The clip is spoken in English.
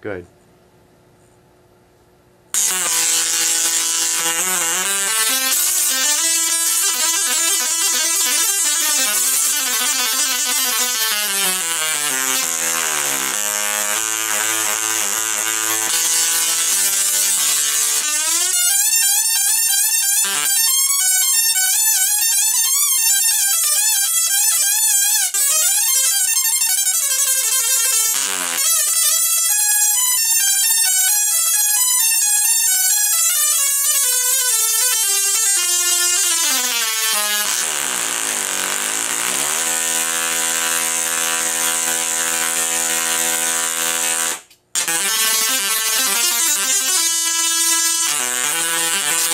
Good.